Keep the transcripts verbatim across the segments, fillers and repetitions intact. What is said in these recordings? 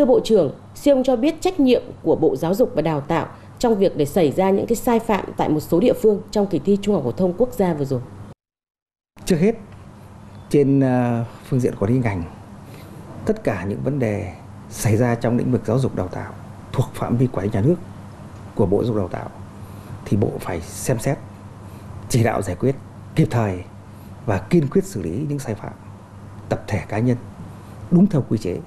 Thưa Bộ trưởng, ông cho biết trách nhiệm của Bộ Giáo dục và Đào tạo trong việc để xảy ra những cái sai phạm tại một số địa phương trong kỳ thi Trung học phổ thông quốc gia vừa rồi. Trước hết, trên phương diện quản lý ngành, tất cả những vấn đề xảy ra trong lĩnh vực giáo dục đào tạo thuộc phạm vi quản lý nhà nước của Bộ Giáo dục Đào tạo thì Bộ phải xem xét, chỉ đạo giải quyết kịp thời và kiên quyết xử lý những sai phạm tập thể cá nhân đúng theo quy chế.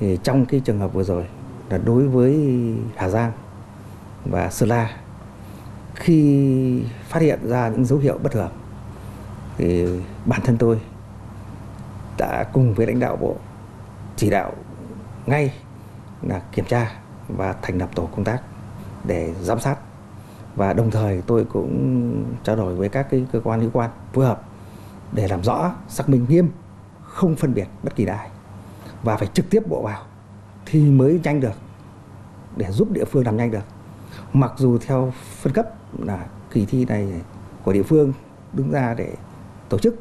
Thì trong cái trường hợp vừa rồi là đối với Hà Giang và Sula, khi phát hiện ra những dấu hiệu bất thường thì bản thân tôi đã cùng với lãnh đạo Bộ chỉ đạo ngay là kiểm tra và thành lập tổ công tác để giám sát, và đồng thời tôi cũng trao đổi với các cái cơ quan liên quan phối hợp để làm rõ, xác minh nghiêm, không phân biệt bất kỳ ai, và phải trực tiếp Bộ vào thì mới nhanh được, để giúp địa phương làm nhanh được. Mặc dù theo phân cấp là kỳ thi này của địa phương đứng ra để tổ chức,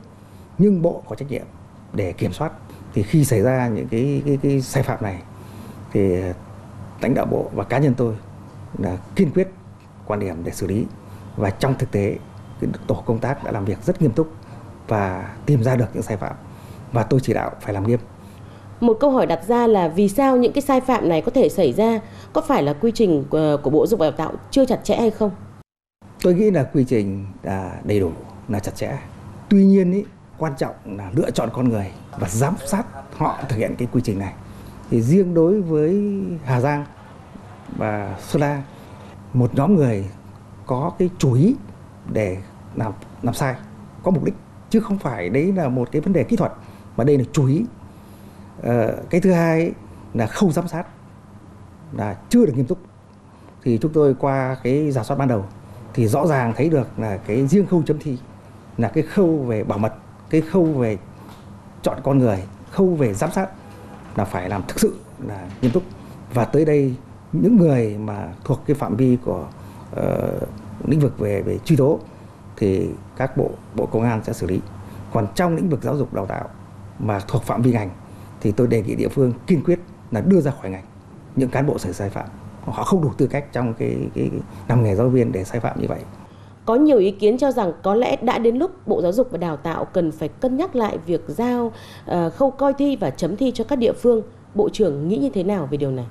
nhưng Bộ có trách nhiệm để kiểm soát. Thì khi xảy ra những cái, cái, cái sai phạm này thì lãnh đạo Bộ và cá nhân tôi là kiên quyết quan điểm để xử lý, và trong thực tế cái tổ công tác đã làm việc rất nghiêm túc và tìm ra được những sai phạm, và tôi chỉ đạo phải làm nghiêm. Một câu hỏi đặt ra là vì sao những cái sai phạm này có thể xảy ra? Có phải là quy trình của Bộ Giáo dục và Đào tạo chưa chặt chẽ hay không? Tôi nghĩ là quy trình là đầy đủ, là chặt chẽ. Tuy nhiên ý, quan trọng là lựa chọn con người và giám sát họ thực hiện cái quy trình này. Thì riêng đối với Hà Giang và Sula, một nhóm người có cái chủ ý để làm làm sai, có mục đích, chứ không phải đấy là một cái vấn đề kỹ thuật, mà đây là chủ ý. À, cái thứ hai là khâu giám sát là chưa được nghiêm túc. Thì chúng tôi qua cái rà soát ban đầu thì rõ ràng thấy được là cái riêng khâu chấm thi là cái khâu về bảo mật, cái khâu về chọn con người, khâu về giám sát là phải làm thực sự là nghiêm túc. Và tới đây những người mà thuộc cái phạm vi của uh, lĩnh vực về về truy tố thì các bộ bộ công an sẽ xử lý. Còn trong lĩnh vực giáo dục đào tạo mà thuộc phạm vi ngành thì tôi đề nghị địa phương kiên quyết là đưa ra khỏi ngành những cán bộ sai phạm, họ không đủ tư cách trong cái, cái làm nghề giáo viên để sai phạm như vậy. Có nhiều ý kiến cho rằng có lẽ đã đến lúc Bộ Giáo dục và Đào tạo cần phải cân nhắc lại việc giao uh, khâu coi thi và chấm thi cho các địa phương. Bộ trưởng nghĩ như thế nào về điều này?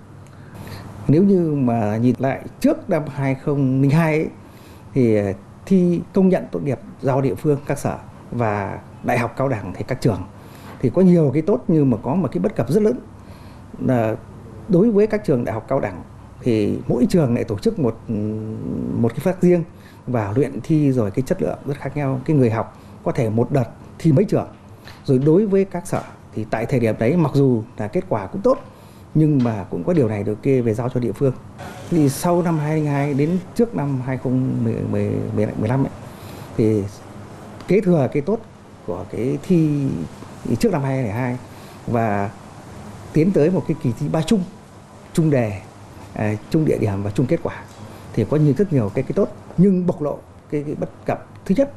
Nếu như mà nhìn lại trước năm hai nghìn không trăm lẻ hai ấy, thì thi công nhận tốt nghiệp giao địa phương, các sở và đại học cao đẳng thì các trường, thì có nhiều cái tốt nhưng mà có một cái bất cập rất lớn là đối với các trường đại học cao đẳng thì mỗi trường lại tổ chức một một cái phát riêng và luyện thi rồi cái chất lượng rất khác nhau, cái người học có thể một đợt thi mấy trường. Rồi đối với các sở thì tại thời điểm đấy mặc dù là kết quả cũng tốt nhưng mà cũng có điều này điều kia về giao cho địa phương. Thì sau năm hai nghìn không trăm lẻ hai đến trước năm hai nghìn không trăm mười lăm ấy, thì kế thừa cái tốt của cái thi trước năm hai nghìn không trăm lẻ hai và tiến tới một cái kỳ thi ba chung, chung đề, à, chung địa điểm và chung kết quả, thì có nhiều rất nhiều cái cái tốt nhưng bộc lộ cái, cái bất cập. Thứ nhất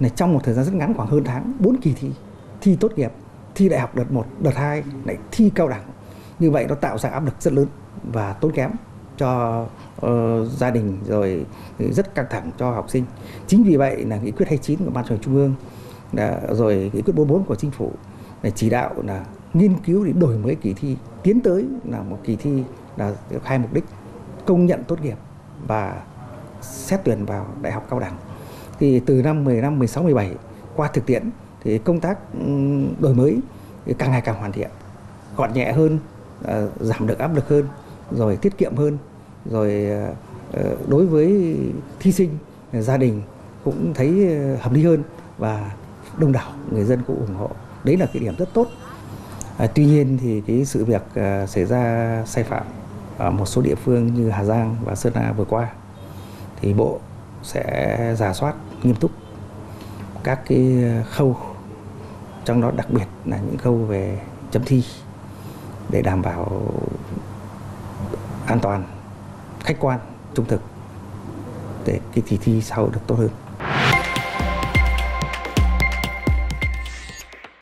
là trong một thời gian rất ngắn, khoảng hơn tháng, bốn kỳ thi, thi tốt nghiệp, thi đại học đợt một, đợt hai, lại thi cao đẳng, như vậy nó tạo ra áp lực rất lớn và tốn kém cho uh, gia đình, rồi rất căng thẳng cho học sinh. Chính vì vậy là nghị quyết hai mươi chín của Ban Chấp hành Trung ương đã, rồi nghị quyết bốn mươi bốn của Chính phủ để chỉ đạo là nghiên cứu để đổi mới kỳ thi, tiến tới là một kỳ thi là hai mục đích: công nhận tốt nghiệp và xét tuyển vào đại học cao đẳng. Thì từ năm mười lăm, mười sáu, mười bảy qua thực tiễn thì công tác đổi mới càng ngày càng hoàn thiện, gọn nhẹ hơn, giảm được áp lực hơn, rồi tiết kiệm hơn, rồi đối với thí sinh, gia đình cũng thấy hợp lý hơn và đông đảo người dân cũng ủng hộ. Đấy là cái điểm rất tốt. À, tuy nhiên thì cái sự việc à, xảy ra sai phạm ở một số địa phương như Hà Giang và Sơn La vừa qua thì Bộ sẽ rà soát nghiêm túc các cái khâu, trong đó đặc biệt là những khâu về chấm thi để đảm bảo an toàn, khách quan, trung thực để cái kỳ thi sau được tốt hơn.